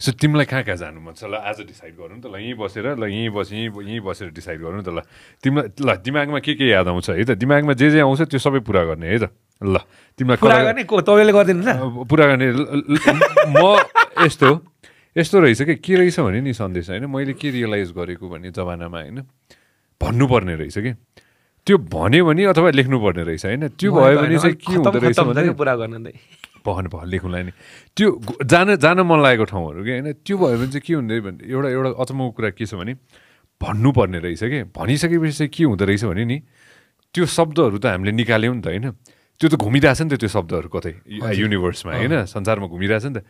So Timla Kaka Zanum, so as a decide Goran, the Lani Bosser, Lani Bosser decide Goran, the Dimagma Kiki Adam, so either Dimagma Jay also to Sobi Puragon, either La Timla Kuragonico, Toilegodin Puragon more Esto Esto is a Kiri Samarin is on this, and Moiliki realized Goriku when it's a Vana mine. Ponuborne race again. Two bonny when you are about Lichnuborne race, and two boy when it's a cute race of the Puragon. Likulani. Two Zanamala got home again, two boys a cue, your automobile kiss of any Ponuborne race again. Ponisaki is a cue, the race of any two subdor with the Amlinicalium diner. To the Gumidas and the two subdor got a universe, my inner Sansarmo Gumidas and the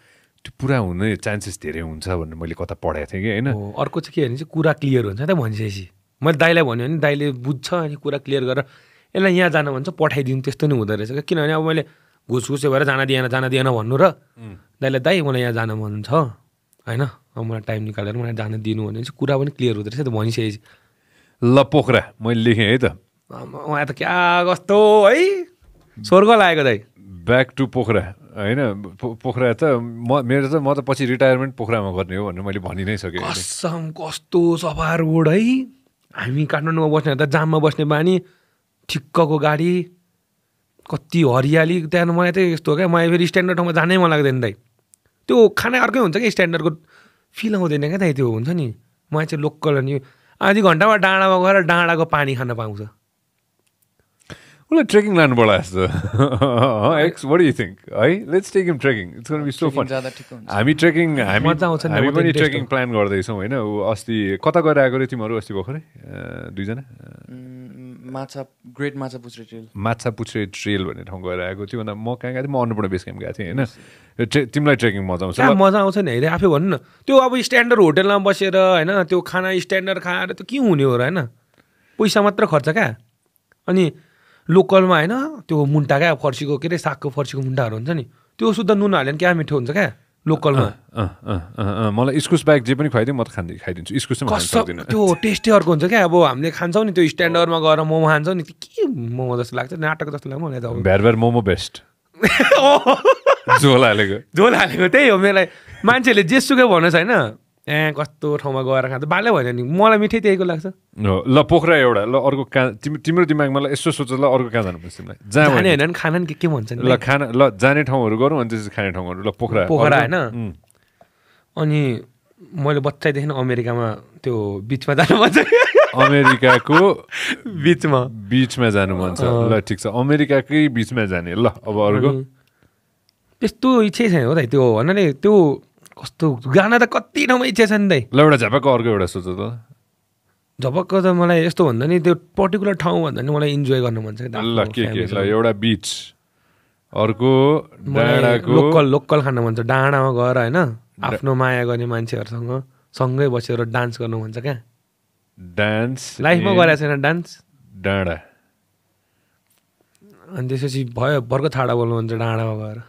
Pura only chances there on seven Molicota Porat again. Or Kotakian is a cura clear on that one, Jesse. My dialect one and dialect Bucha and Cura clear. Elena Dana wants a pot heading testimony. There is a kinna. Whosoever Dana one, Nura. They'll die when I had Dana once, huh? I know. I'm going to time the color when I done a dino and it's good. I won't clear with the one says La Pocra, my ligator. Sorgo like back to Pocra. I know Pocrata, mirrors the mother posse retirement program got new and nobody bonnies again. Some costos of our wood, eh? I mean, can't know what's another Jama was Nebani, Chicago Gadi. कति हरियाली त्यहाँ मलाई त यस्तो के म फेरि standard ठाउँमा जानै मन लाग्दैन दाइ त्यो खाना अर्कै हुन्छ के स्ट्यान्डर्डको फिल आउँदैन के दाइ त्यो हुन्छ नि म चाहिँ लोकल अनि आधी घण्टामा डाँडामा गएर डाँडाको पानी खान पाउँछ उले ट्रेकिङ लानु पर्ला जस्तो एक्स व्हाट डु यु थिंक है let's take him trekking it's gonna be so fun हामी ट्रेकिङ हामी मजा आउँछ नि हामी पनि ट्रेकिङ प्लान गर्दै छौ हैन अस्ति कता गएर आएको रे तिमीहरु अस्ति भखरै दुई जना माछा ग्रेट माछा पुछ्रे ट्रेल भन्ने ठाउँ गएर आएको थियो अनि म कहाँ गए म अन्नपूर्ण बेस क्याम्प गए थिए हैन तिमीलाई ट्रेकिङ मजा आउँछ नि हैन आफै भन्नु न त्यो अब स्ट्यान्डर्ड होटेलमा बसेर हैन त्यो खाना स्ट्यान्डर्ड खाएर त्यो के हुने हो र हैन पैसा मात्र खर्च का अनि लोकलमा हैन त्यो मुन्टा का फर्सीको के रे सागको फर्सीको मुन्टाहरु हुन्छ नि त्यो सुद्धा नुन हालेन के मिठो हुन्छ का लोकलमा अ अ अ मलाई इस्कुस बाहेक जे पनि खुवाइदिए म त खाइदिन्छु इस्कुस चाहिँ खाइदिन्छु त्यो टेस्टी अर्को हुन्छ के अब हामीले खान्छौ नि त्यो स्ट्यान्डर्डमा गएर मोमो खान्छौ नि के मोमो जस्तो लाग्छ नाटक जस्तो लाग्छ मलाई त भ्यार मोमो बेस्ट झोल हालेको त्यही हो मलाई मान्छेले जे सुकै भन्नुस् हैन ए कस्तो ठाउँमा गएर खान्छ बाले भएन नि मलाई मिठै त्यहीको लाग्छ ल पोखरा एउटा ल अर्को तिम्रो दिमागमा ल यसो सोच ल अर्को कहाँ जानुपर्छ तिमीलाई जाने हैन नि खाना नि के भन्छन् ल खाना ल जाने ठाउँहरु गरौँ अनि त्यसपछि खाने ठाउँहरु ल पोखरा हैन अनि मैले बच्चादेखि अमेरिकामा त्यो बीचमा जानु मन छ अमेरिकाको बीचमा जानु मन छ ल ठीक छ अमेरिकाकै बीचमा जाने ल अब अर्को त्यस्तो इच्छा छैन हो त त्यो भन्नाले त्यो कस्तो गाना त कति नमै इच्छा छ नि दाइ ल एउटा झपक्क अर्को एउटा सोच त झपक्क त मलाई यस्तो भन्दा नि त्यो पर्टिकुलर ठाउँ भन्दा नि मलाई इन्जोय गर्न मन छ के ल के ल एउटा बीच अर्को डाँडाको लोकल खान मन छ डाँडामा गएर हैन आफ्नो माया गर्ने मान्छेहरुसँग सँगै बसेर डान्स गर्न मन छ के डान्स लाइफमा गरे छैन डान्स डाँडा अनि त्यसपछि भयो बर्को छाडा बोल्नु मन छ डाँडामा गएर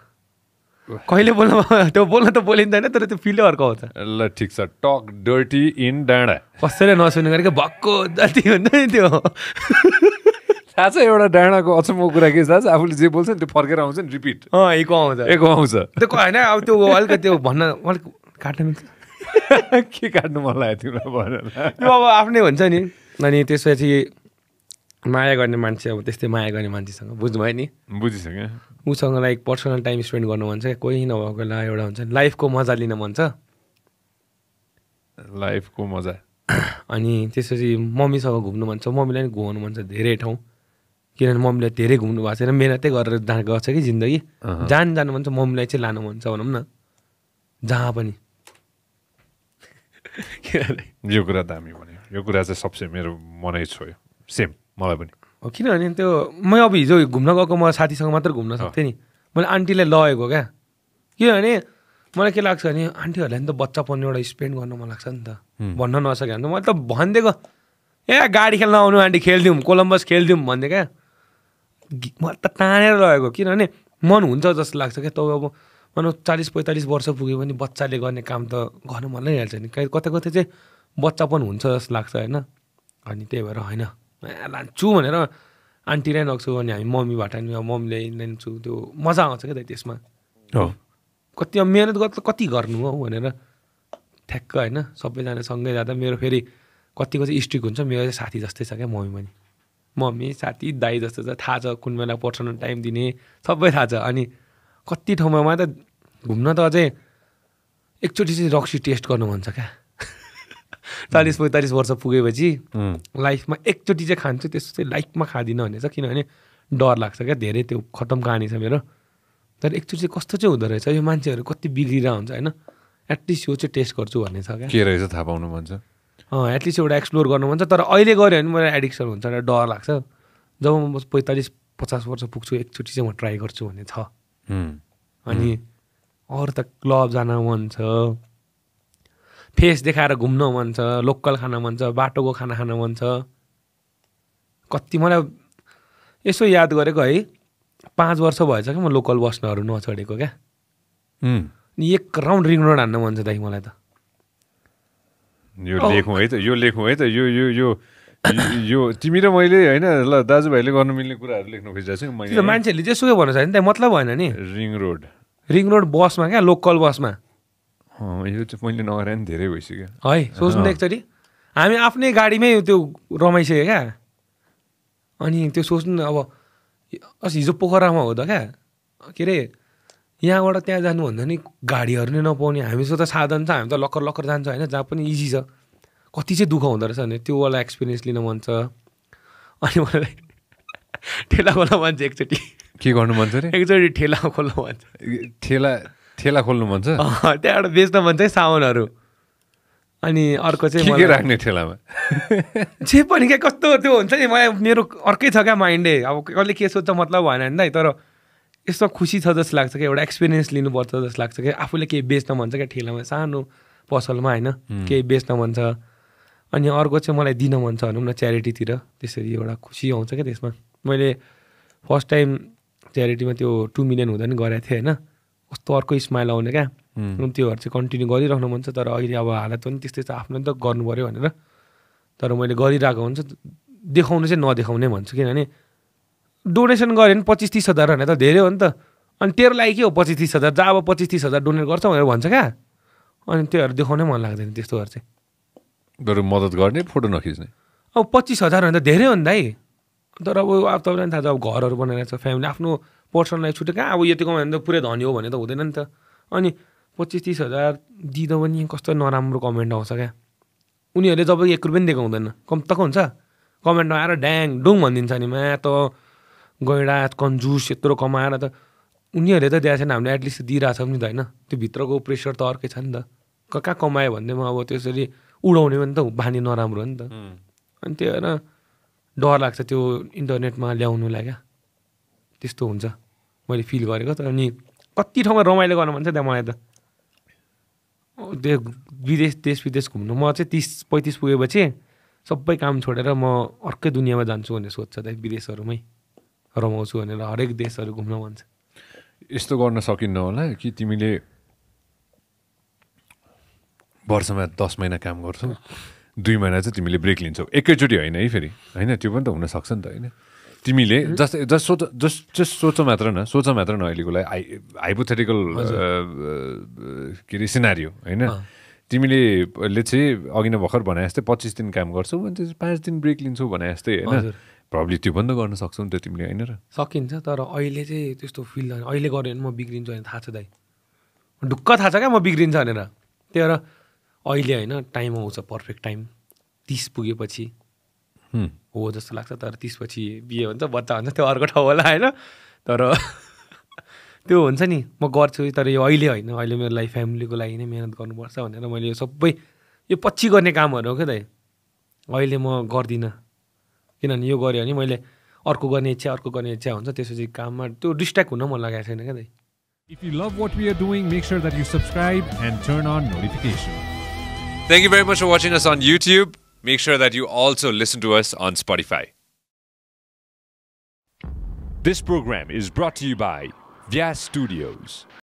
कहिले बोल्न त्यो बोल्न त बोलिँदैन तर त्यो फिल अर्को आउँछ ल ठीक छ टक डर्टी इन डाँडा कसैले नसुन्ने गरेको भक्को जति हुन्छ नि त्यो थाहा छ एउटा डाँडाको अचम्मको कुरा के थाहा छ आफूले जे बोल्छ नि त्यो फर्केर आउँछ नि रिपिट एको आउँछ त्यो हैन अब त्यो अलिक त्यो भन्न अलिक काट्न मिल्छ के काट्नु मन लाग्यो तिम्रो भन त्यो अब आफ्नै हुन्छ नि अनि त्यसपछि माया गर्ने मान्छे अब त्यस्तै माया गर्ने मान्छेसँग बुझ्नुभयो नि बुझिसक्यो उसँग लाइक पर्सनल टाइम स्पेन्ड गर्नु मन छ कोही नभएकोलाई एउटा हुन्छ लाइफको मजा लिन मन छ लाइफको मजा अनि त्यसपछि मम्मीसँग घुम्नु मन छ मम्मीलाई नि घुमाउनु मन छ धेरै ठाउँ किनभने मम्मीले धेरै घुम्नु भएको छैन मेहनतै गरेर गएको छ कि जिन्दगी जानु मन छ मम्मीलाई चाहिँ लानु मन छ भनौँ न जहाँ पनि यो कुरा दामी भन्यो यो कुरा चाहिँ सबसे मेरो मनै छोयो सेम मलाई पनि किनभने त्यो म अब हिजो घुम्न गएको म साथीसँग मात्र घुम्न सक्थेँ नि मैले आन्टीलाई लगेको क्या किनभने मलाई के लाग्छ भने आन्टीहरूलाई नि त बच्चापन एउटा स्पेन्ड गर्न मन लाग्छ नि त भन्न नसक्यो भने मैले त भनिदिएको ए गाडी खेल्न आउनु आन्टी खेल्दिउँ कोलम्बस खेल्दिउँ भन्दै क्या मलाई त तानेर लगेको किनभने मन हुन्छ जस्तो लाग्छ क्या तब अब भनौँ 40-45 वर्ष पुग्यो भने बच्चाले गर्ने काम त गर्न मन नै हाल्छ नि कतै कतै चाहिँ बच्चापन हुन्छ जस्तो लाग्छ होइन अनि त्यही भएर होइन लान्छु भनेर आन्टीलाई नक्छु अनि हामी मम्मीबाट नि मम्मीले लान्छु त्यो मजा आउँछ क्या त त्यसमा हो कति मेहनत गर्छ कति गर्नु हो भनेर ठ्याक्क हैन सबैजना सँगै जादा मेरो फेरि कतिको चाहिँ स्ट्रिक हुन्छ मेरो साथी जस्तै छ के मम्मी पनि मम्मी साथी दाइ जस्तो छ थाहा छ कुन बेला पर्सनल टाइम दिने सबै थाहा छ अनि कति ठाउँमा त घुम्न त अझै एकचोटी चाहिँ रक्सी टेस्ट गर्नु भन्छ क्या 40-45 वर्ष पुगेपछि लाइफमा एकचोटी चाहिँ खान्छु त्यस्तो चाहिँ लाइफमा खादिन भनेछ किनभने डर लाग्छ क्या धेरै त्यो खत्तम कहानी छ मेरो तर एकचोटी कस्तो चाहिँ हुँदो रहेछ यो मान्छेहरु कति बिग्रिरा हुन्छ हैन एटलिस्ट यो चाहिँ टेस्ट गर्छु भन्ने छ क्या के रहेछ थाहा पाउनु भन्छ एटलिस्ट एउटा एक्सप्लोर गर्नु भन्छ तर अहिले गरे भने मलाई एडिक्सन हुन्छ र डर लाग्छ जब म 45-50 वर्ष पुग्छु एकचोटी चाहिँ म ट्राई गर्छु भन्ने छ अनि अरु त क्लब जान मन छ फेस देखाएर घुम्न मन छ लोकल खाना मन छ बाटोको खाना खान मन छ कति मलाई यसो याद गरेको है 5 वर्ष भएछ के म लोकल बस्नहरु नछडेको क्या अनि एक राउन्ड रिङ रोड हान्न मन छ दाइ मलाई त यो तिमी र मैले हैन ल दाजुभाइले गर्न मिल्ने कुराहरु लेख्न खोजिरहेछ मैले त्यो मान्छेले जे सुकै भन्न चाहन्छ नि त मतलब भएन नि रिङ रोड बसमा क्या लोकल बसमा यो चाहिँ मैले नगरे नि धेरै भइसक्यो है सोच्नु एकचोटी हामी आफ्नै गाडीमै त्यो रमाइसक्यो क्या अनि त्यो सोच्नु अब अस हिजो पोखरामा हो त क्या के अरे यहाँबाट त्यहाँ जानुभन्दा नि गाडीहरू नै नपाउने हामीसँग त साधन छ हामी त लक्कर जान्छ होइन जहाँ पनि इजी छ कति चाहिँ दुःख हुँदो रहेछ भने त्योवाला एक्सपिरियन्स लिन मन छ अनि मलाई ठेला खोला मान्छे एकचोटि के गर्नु मन छ अरे एकचोटि ठेला खोल्नु मन छ ठेला खोल्नु मन छ त्यहाँबाट बेच्न मन छ सामानहरू अनि अर्को चाहिँ के राख्ने ठेलामा जे पनि क्या कस्तो त्यो हुन्छ नि मलाई मेरो अर्कै छ क्या माइन्डले अब कसले के सोध्छ मतलब भएन नि त तर यस्तो खुसी छ जस्तो लाग्छ कि एउटा एक्सपिरियन्स लिनुपर्छ जस्तो लाग्छ कि आफूले केही बेच्न मन छ क्या ठेलामा सानो पसलमा होइन केही बेच्न मन छ अनि अर्को चाहिँ मलाई दिन मन छ भनौँ न च्यारिटीतिर त्यसरी एउटा खुसी आउँछ क्या त्यसमा मैले फर्स्ट टाइम च्यारिटीमा त्यो 2 मिलियन हुँदा नि गरेको थिएँ होइन कस्तो अर्को स्माइल आउने क्या त्योहरू चाहिँ कन्टिन्यू गरिराख्नु मन छ तर अहिले अब हालत पनि त्यस्तै छ आफ्नो त गर्नु पऱ्यो भनेर तर मैले गरिरहेको हुन्छ देखाउनु चाहिँ नदेखाउने भन्छु किनभने डोनेसन गऱ्यो भने 25-30 हजार भने त धेरै हो नि त अनि तेरो लागि के हो 25-30 हजार जा अब 25-30 हजार डोनेट गर्छ भनेर भन्छ क्या अनि त्योहरू देखाउनै मन लाग्दैन त्यस्तोहरू चाहिँ बरु मद्दत गर्ने फोटो नखिच्ने अब 25 हजार भने त धेरै हो नि दाइ तर अब तपाईँलाई थाहा छ अब घरहरू बनाएर छ फ्यामिली आफ्नो पर्सनल लाइफ छुट्यो कहाँ अब यति कमायो भने त पुरै धनी हो भने त हुँदैन नि त अनि 25-30 हजार दिँदा पनि कस्तो नराम्रो कमेन्ट आउँछ क्या उनीहरूले जब 1 रुपियाँ पनि दिएको हुँदैन कम तक हुन्छ कमेन्टमा आएर ड्याङ डुङ भनिदिन्छ नि मा त गैडा कन्जुस यत्रो कमाएर त उनीहरूले त दिएको छैन हामीले एटलिस्ट दिइरहेछौँ नि त होइन त्यो भित्रको प्रेसर त अर्कै छ नि त कहाँ कमायो भन्दैमा अब त्यसरी उडाउने पनि त बानी नराम्रो हो नि त अनि त्यही भएर डर लाग्छ त्यो इन्टरनेटमा ल्याउनुलाई क्या त्यस्तो हुन्छ मैले फिल गरेको तर अनि कति ठाउँमा रमाइलो गर्नु मन छ त्यहाँ मलाई त त्यो विदेश देश विदेश घुम्नु म चाहिँ 30-35 पुगेपछि सबै काम छोडेर म अर्कै दुनियाँमा जान्छु भनेर सोध्छ त्यही विदेशहरूमै रमाउँछु भनेर हरेक देशहरू घुम्न मन छ यस्तो गर्न सकिन्न होला कि तिमीले वर्षमा 10 महिना काम गर्छौ 2 महिना चाहिँ तिमीले ब्रेक लिन्छौ एकैचोटी होइन है फेरि होइन त्यो पनि त हुनसक्छ नि त होइन तिमीले जस्ट सोच मात्र न अहिलेकोलाई हाइपोथेटिकल के अरे सिनारियो होइन तिमीले चाहिँ अघि नै भर्खर भने जस्तै 25 दिन काम गर्छौ भने 5 दिन ब्रेक लिन्छौ भने जस्तै होइन प्रब्लम त्यो पनि त गर्न सक्छौ नि त तिमीले होइन र सकिन्छ तर अहिले चाहिँ त्यस्तो फिल गर्दैन अहिले गऱ्यो भने म बिग्रिन्छु भने थाहा छ दाइ ढुक्क थाहा छ क्या म बिग्रिन्छ भनेर त्यही भएर अहिले होइन टाइम आउँछ पर्फेक्ट टाइम 30 पुगेपछि हो जस्तो लाग्छ तर 30 पछि बिहे हुन्छ बच्चा हुन्छ त्यो अर्को ठाउँ होला होइन तर त्यो हुन्छ नि म गर्छु तर यो अहिले होइन अहिले मेरो लागि फ्यामिलीको लागि नै मेहनत गर्नुपर्छ भनेर मैले यो सबै यो पछि गर्ने कामहरू हो क्या दाइ अहिले म गर्दिनँ किनभने यो गऱ्यो भने मैले अर्को गर्ने इच्छा हुन्छ त्यसपछि काममा त्यो डिस्ट्र्याक्ट हुन मन लागेको छैन क्या दाइ if you love what we are doing make sure that you subscribe and turn on notification thank you very much for watching us on YouTube Make sure that you also listen to us on Spotify. This program is brought to you by Vyas Studios.